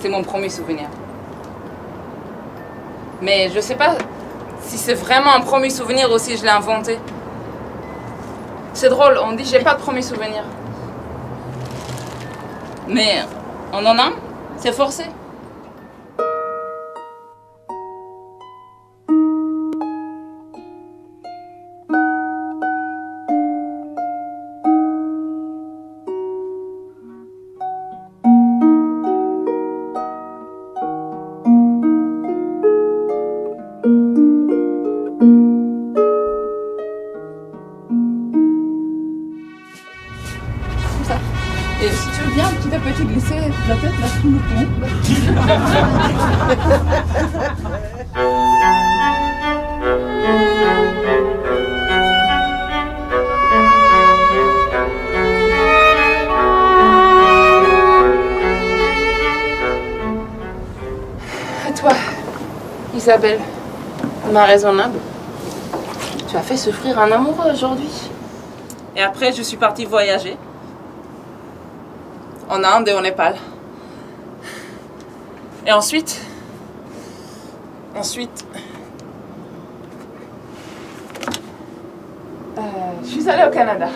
C'est mon premier souvenir. Mais je sais pas si c'est vraiment un premier souvenir ou si je l'ai inventé. C'est drôle, on dit j'ai pas de premier souvenir. Mais on en a un, c'est forcé. Et si tu veux bien, petit à petit glisser la tête là sous le pont. Toi, Isabelle, ma raisonnable, tu as fait souffrir un amoureux aujourd'hui. Et après, je suis partie voyager. En Inde et au Népal. Et ensuite... je suis allée au Canada.